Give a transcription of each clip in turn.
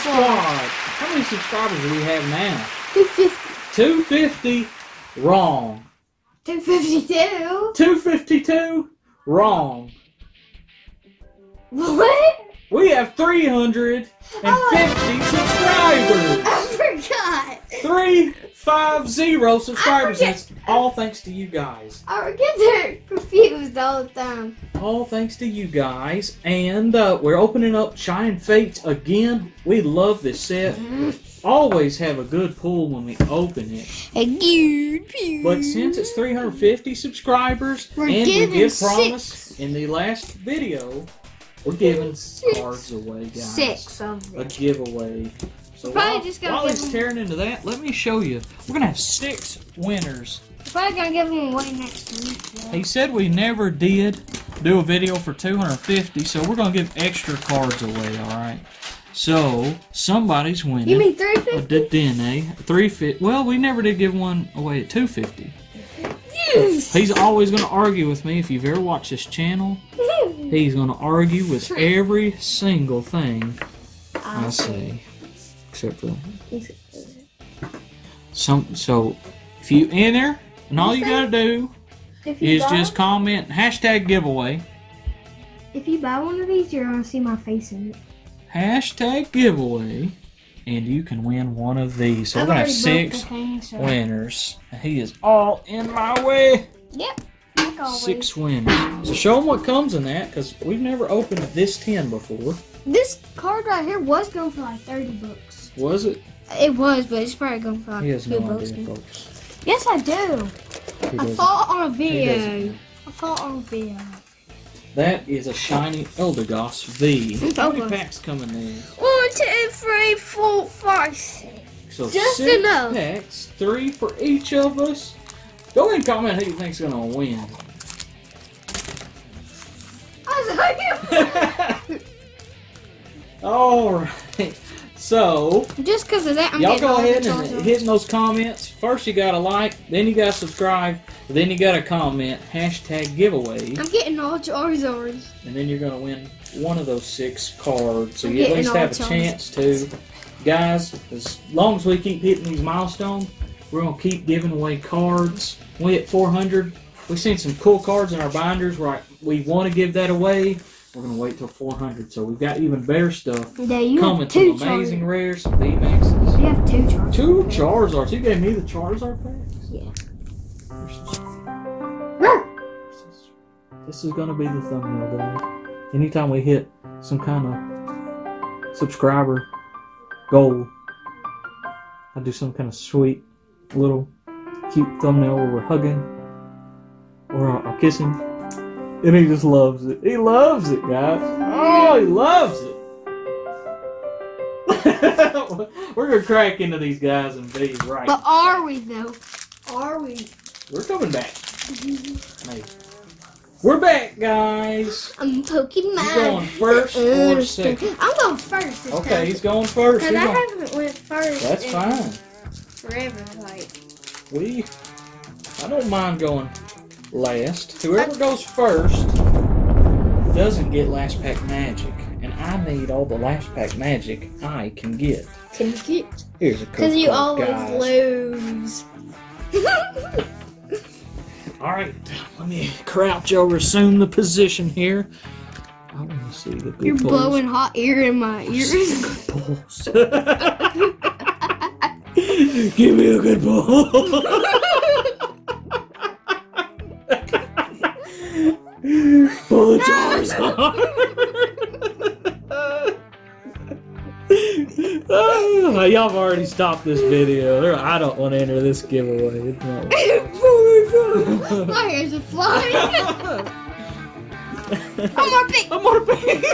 PokemenSquad5. How many subscribers do we have now? 250. 250? Wrong. 252? 252? Wrong. What? We have 350 subscribers! I forgot! 350 subscribers. That's all thanks to you guys. Our kids are confused all the time. All thanks to you guys. And we're opening up Shine Fates again. We love this set. Always have a good pull when we open it. A good pull. But since it's 350 subscribers, and we did promise in the last video, we're giving cards away, guys. 6 of them. A giveaway. So while he's tearing into that, let me show you. We're going to have 6 winners. We're probably going to give them away next week. Yeah. He said we never did do a video for 250, so we're going to give extra cards away, all right? So, somebody's winning. You mean 350? A DNA. 350. Well, we never did give one away at 250. Yes. He's always going to argue with me. If you've ever watched this channel, he's going to argue with every single thing I say. Except for that. So, if you enter, and all you got to do is just comment hashtag giveaway. If you buy one of these, you're going to see my face in it. Hashtag giveaway, and you can win one of these. So we're going to have 6 winners. He is all in my way. Yep. 6 winners. So show them what comes in that, because we've never opened this 10 before. This card right here was going for like 30 bucks. Was it? It was, but it's probably going for like 2 bucks. Folks. Yes, I do. I fought on a video. I fought on a video. That is a shiny Eldegoss V. How many packs coming in? 1, 2, 3, 4, 5, 6. So just 6 enough. Packs, 3 for each of us. Go ahead and comment who you think's gonna win. I was like, alright. So just because of that, y'all go ahead and hit those comments. First you gotta like, then you gotta subscribe, then you gotta comment hashtag giveaway. I'm getting all Charizards. And then you're gonna win one of those 6 cards, so you at least have a chance to. Guys, as long as we keep hitting these milestones, we're gonna keep giving away cards. We hit 400. We've seen some cool cards in our binders. Right, we want to give that away. We're gonna wait till 400, so we've got even better stuff coming. Some amazing rares, some V-Maxes. You have 2 Charizards. 2 Charizards. You gave me the Charizard packs? Yeah. This is gonna be the thumbnail, guys. Anytime we hit some kind of subscriber goal, I'll do some kind of sweet little cute thumbnail where we're hugging or kissing. And he just loves it. He loves it, guys. Oh, he loves it. We're going to crack into these guys and be right. But are we, though? Are we? We're coming back. Maybe. We're back, guys. I'm Pokemon. He's going first or second? I'm going first. This time. He's going first. Because I haven't went first. That's fine. Forever, like. I don't mind going last. Whoever goes first doesn't get last pack magic, and I need all the last pack magic I can get. Here's a card. Because you always lose. All right, let me crouch over, assume the position here. I want to see the good You're pulls. Blowing hot air in my ears. Give me a good pull. Pull the Charizard! Oh, y'all have already stopped this video. I don't want to enter this giveaway. Oh my god! My ears are flying! I'm more big! I'm more big!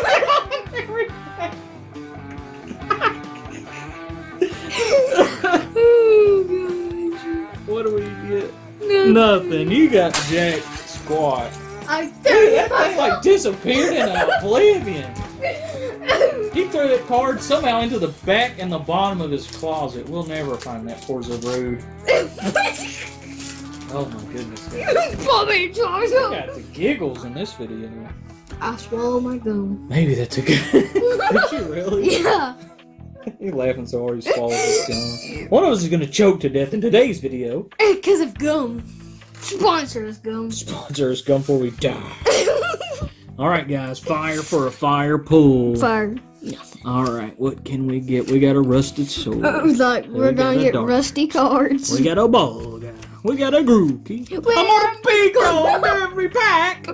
Oh gosh. What do we get? Nothing. Nothing. You got jack squat. Dude, that thing like disappeared in oblivion. He threw that card somehow into the back and the bottom of his closet. We'll never find that poor Zabrude. Oh my goodness. You got the giggles in this video. I swallow my gum. Maybe that's a good. Did you really? Yeah. You're laughing so hard you swallowed this gum. One of us is going to choke to death in today's video. Because of gum. Sponsor us, gum. Sponsor us, gum, before we die. Alright, guys. Fire for a fire pool. Fire. Nothing. Alright, what can we get? We got a rusted sword. We're going to get rusty cards. We got a ball guy. We got a Grookey. I'm going to be gold every pack.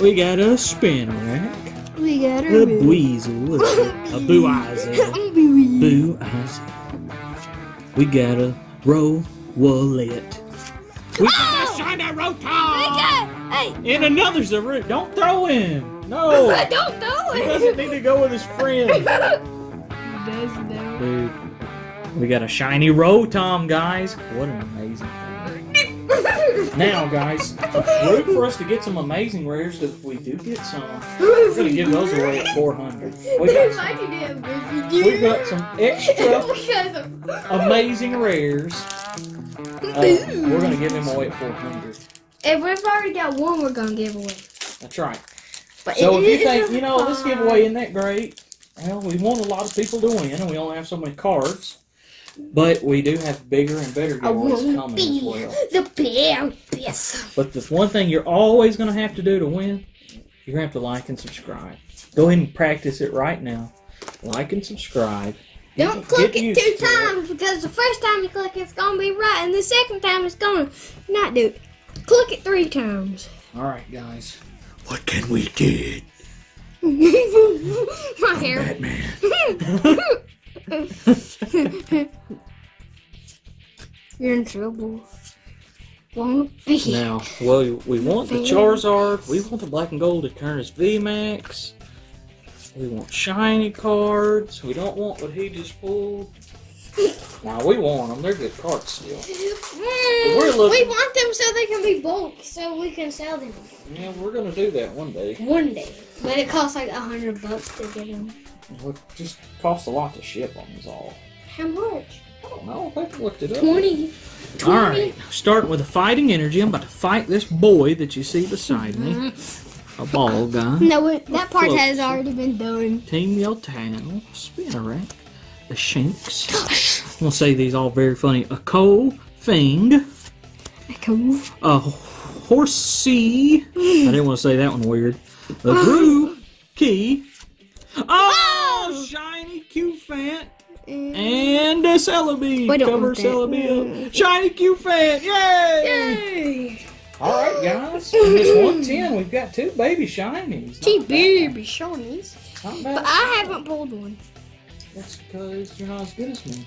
We got a Spinarak. We got a Buizel. A Boo-Izel. We got a Rowlet. We got a shiny Rotom! We got, hey! And another's a root. Don't throw him! No! Don't throw him! He doesn't need to go with his friend. He does know. Dude. We got a shiny Rotom, guys. What an amazing thing. Now, guys, root for us to get some amazing rares. If we do get some, we're going to give those away at 400. We got some extra amazing rares. We're going to give him away at 400. If we've already got one, we're going to give away. That's right. But so if you think, you know, this giveaway isn't that great, well, we want a lot of people to win, and we only have so many cards. But we do have bigger and better giveaways coming as well. But the one thing you're always going to have to do to win, you're going to have to like and subscribe. Go ahead and practice it right now. Like and subscribe. Don't click it 2 times because the first time you click it's gonna be right and the second time it's gonna not do it. Click it 3 times. Alright guys. What can we do? My hair. Batman. You're in trouble. Won't be. Now, well, we want the Charizard, we want the black and gold Eternus V-Max. We want shiny cards. We don't want what he just pulled. Nah, we want them. They're good cards still. We want them so they can be bulk, so we can sell them. Yeah, we're gonna do that one day. One day, but it costs like $100 to get them. It just costs a lot to ship them, is all. How much? I don't know. I looked it up. 20. All right. Starting with a fighting energy. I'm about to fight this boy that you see beside me. A ball guy. No, that part has already been done. Team Yeltano, Spinarak, the Shinx. Gosh. I'm gonna say these all very funny. A Coal Fiend. A Coal. A Horsey. I didn't want to say that one weird. The Grookey. Oh, shiny Q-Fant. And a Celebi. Cover Celebi up. Shiny Q-Fant. Yay! Yay! All right, guys. In this 110, we've got 2 baby shinies. 2 baby shinies. But I haven't pulled one. That's because you're not as good as me.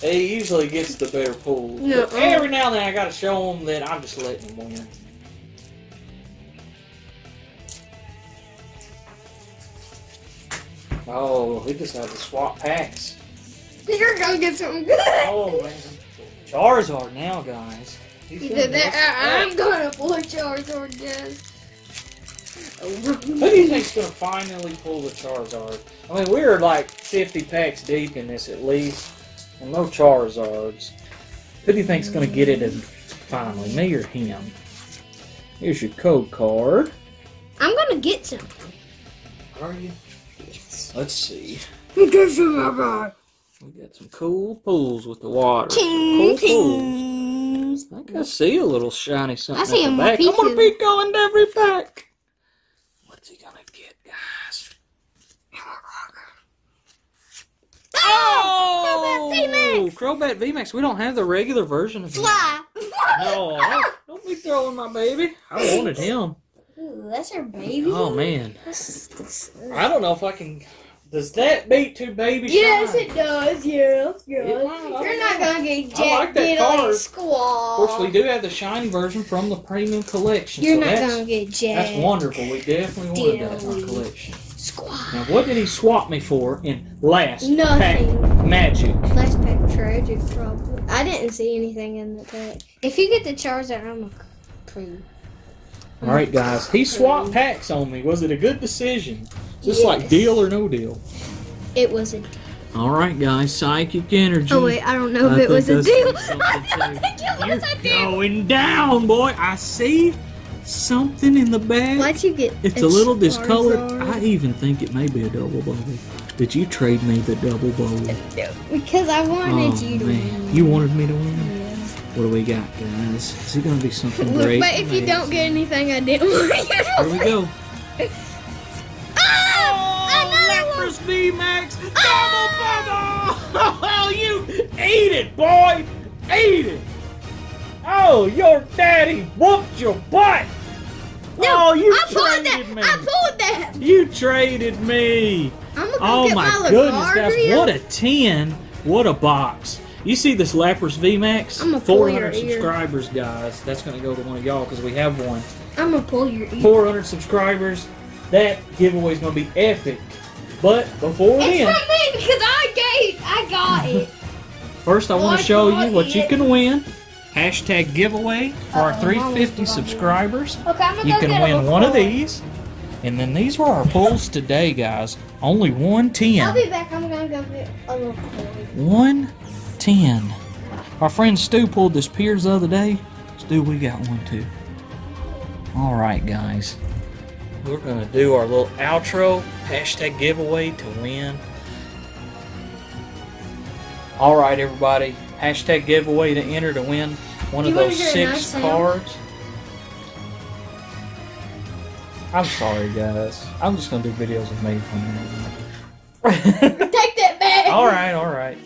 He usually gets the better pulls. No, but every now and then, I gotta show him that I'm just letting him win. Oh, he just has to swap packs. You're gonna get something good. Oh man, Charizard now, guys. I'm gonna pull Charizard, guys. Who do you think's gonna finally pull the Charizard? I mean, we're like 50 packs deep in this at least, and no Charizards. Who do you think's gonna get it? And finally, me or him? Here's your code card. I'm gonna get something. Are you? Yes. Let's see. Get some my. We got some cool pools with the water. Cool pools. I think I see a little shiny something. I see a back. I'm gonna be going to every pack. What's he gonna get, guys? Oh! Crobat V-Max. We don't have the regular version of Fly. No, don't be throwing my baby. I wanted him. Ooh, that's our baby. Oh man. I don't know if I can. Does that beat 2 baby shinies? Yes, it does. Yes, yes. You're not going to get jacked in like squall. Of course, we do have the shiny version from the premium collection. You're not going to get jacked. That's wonderful. We definitely wanted that in our collection. Squall. Now, what did he swap me for in last pack magic? Last pack tragic, probably. I didn't see anything in the pack. If you get the Charizard, I'm going to prove. All right, guys. He swapped packs on me. Was it a good decision? Just like deal or no deal. It was a deal. All right, guys. Psychic energy. Oh wait, I don't know if it was a deal. I don't think it was a deal. Going down, boy. I see something in the back. Why'd you get It's a little discolored. I even think it may be a double bubble. Did you trade me the double bubble? Because I wanted you to win. You wanted me to win? What do we got, guys? Is it gonna be something great? But if you don't get anything, I didn't want you. Here we go. Oh, Lapras V-Max double bubble! Oh, you eat it, boy! Eat it! Oh, your daddy whooped your butt! No, oh, you I pulled that. I pulled that. You traded me. I'm gonna go get my goodness, guys! What a 10! What a box! You see this Lapras V-Max? 400 subscribers, guys. That's going to go to one of y'all because we have one. I'm going to pull your ear. 400 subscribers. That giveaway is going to be epic. But before then... It's not me because I got it. First, I want to show you what you can win. Hashtag giveaway for our 350 subscribers. Okay, you can win one of these. And then these were our pulls today, guys. Only 110. I'll be back. I'm going to go get a little coin. 110. Our friend Stu pulled this Piers the other day. Stu, we got one too. Alright, guys. We're going to do our little outro. Hashtag giveaway to win. Alright, everybody. Hashtag giveaway to enter to win one of those 6 cards. I'm sorry, guys. I'm just going to do videos of me from here. Take that back! Alright, alright.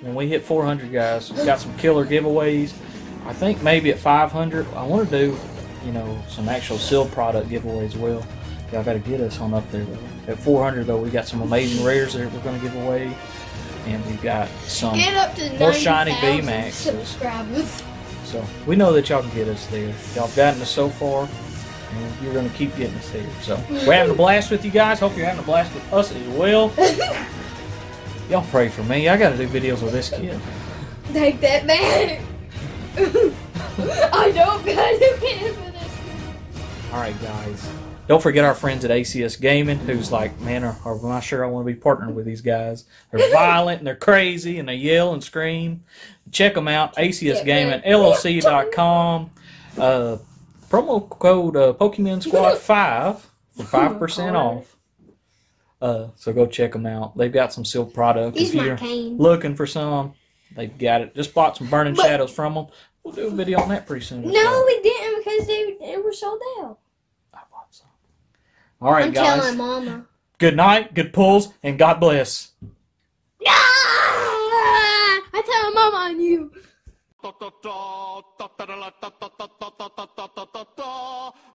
When we hit 400, guys, we've got some killer giveaways. I think maybe at 500, I want to do, you know, some actual sealed product giveaways as well. Y'all got to get us on up there. At 400, though, we got some amazing rares that we're going to give away, and we've got some more shiny V-Maxes. So we know that y'all can get us there. Y'all have gotten us so far, and you're going to keep getting us there. So we're having a blast with you guys. Hope you're having a blast with us as well. Y'all pray for me. I gotta do videos with this kid. Take that back. I don't gotta do videos with this kid. Alright, guys. Don't forget our friends at ACS Gaming, who's like, man, I'm not sure I want to be partnering with these guys. They're violent and they're crazy and they yell and scream. Check them out. ACS Gaming, LLC.com. Promo code PokemenSquad5 for 5% off. So go check them out. They've got some sealed product. If you're looking for some, they've got it. Just bought some Burning Shadows from them. We'll do a video on that pretty soon. No, we didn't because they were sold out. I bought some. All right, guys. I'm telling Mama. Good night, good pulls, and God bless. No! I tell Mama on you.